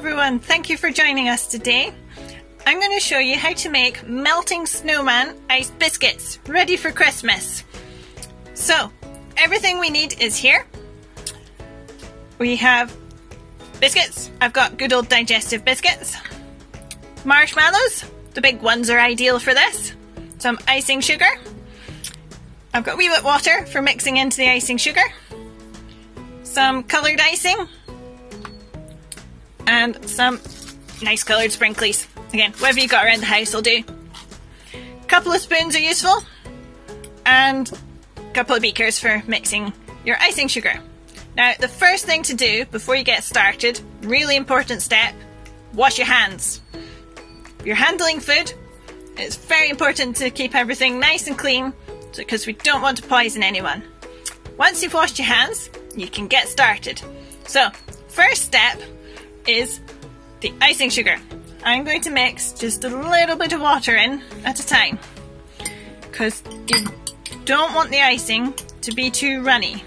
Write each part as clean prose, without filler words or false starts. everyone, thank you for joining us today. I'm going to show you how to make melting snowman ice biscuits ready for Christmas. So everything we need is here. We have biscuits. I've got good old digestive biscuits. Marshmallows, the big ones are ideal for this. Some icing sugar. I've got a wee bit of water for mixing into the icing sugar. Some coloured icing. And some nice coloured sprinkles. Again, whatever you've got around the house will do. A couple of spoons are useful. And a couple of beakers for mixing your icing sugar. Now, the first thing to do before you get started, really important step, wash your hands. If you're handling food, it's very important to keep everything nice and clean because we don't want to poison anyone. Once you've washed your hands, you can get started. So, first step is the icing sugar. I'm going to mix just a little bit of water in at a time because you don't want the icing to be too runny.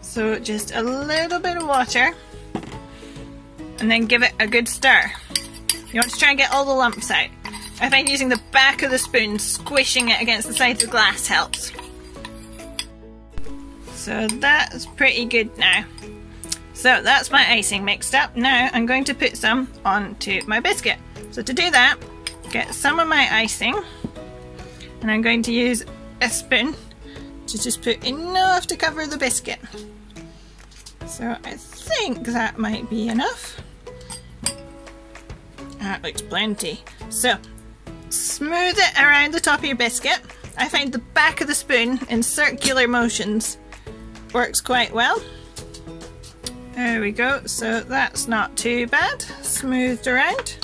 So just a little bit of water and then give it a good stir. You want to try and get all the lumps out. I find using the back of the spoon, squishing it against the side of the glass helps. So that's pretty good now. So that's my icing mixed up. Now I'm going to put some onto my biscuit. So to do that, get some of my icing and I'm going to use a spoon to just put enough to cover the biscuit. So I think that might be enough. That looks plenty. So smooth it around the top of your biscuit. I find the back of the spoon in circular motions works quite well. There we go, so that's not too bad. Smoothed around.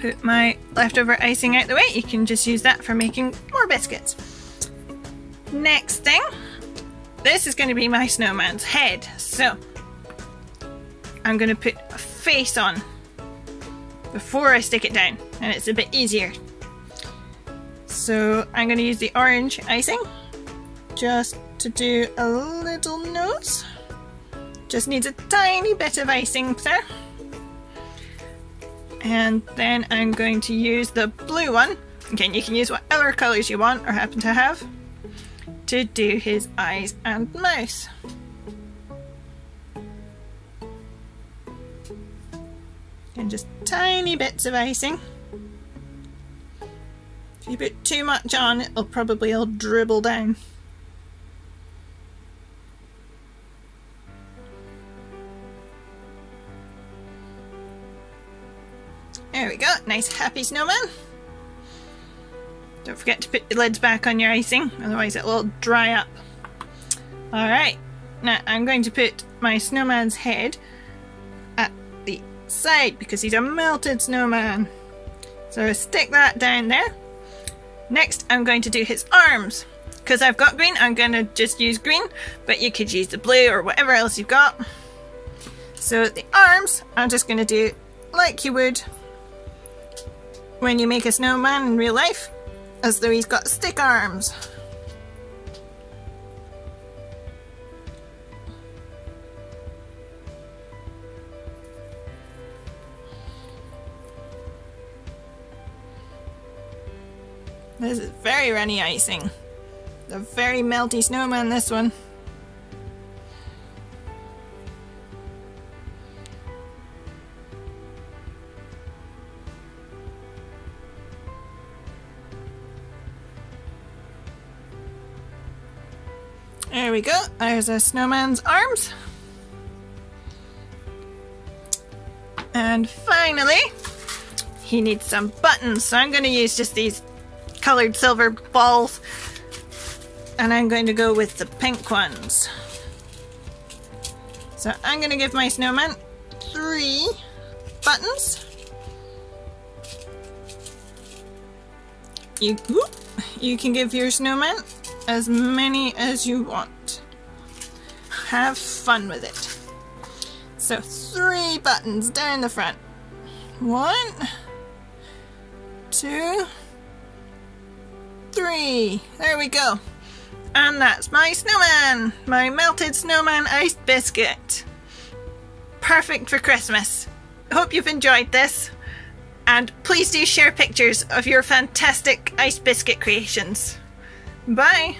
Put my leftover icing out the way. You can just use that for making more biscuits. Next thing, this is going to be my snowman's head. So I'm going to put a face on before I stick it down, and it's a bit easier. So I'm going to use the orange icing just to do a little nose. Just needs a tiny bit of icing there. And then I'm going to use the blue one. Again, you can use whatever colours you want or happen to have to do his eyes and mouth. And just tiny bits of icing. If you put too much on, it'll probably all dribble down. There we go, nice happy snowman. Don't forget to put the lids back on your icing, otherwise it'll all dry up. Alright, now I'm going to put my snowman's head at the side because he's a melted snowman. So stick that down there. Next I'm going to do his arms. Because I've got green, I'm going to just use green, but you could use the blue or whatever else you've got. So the arms, I'm just going to do like you would when you make a snowman in real life. As though he's got stick arms. This is very runny icing. A very melty snowman, this one. There we go, there's a snowman's arms. And finally, he needs some buttons. So I'm going to use just these coloured silver balls and I'm going to go with the pink ones. So I'm going to give my snowman 3 buttons. You can give your snowman as many as you want. Have fun with it. So 3 buttons down the front. 1, 2, 3. There we go. And that's my snowman. My melted snowman iced biscuit. Perfect for Christmas. hope you've enjoyed this, and please do share pictures of your fantastic ice biscuit creations. Bye!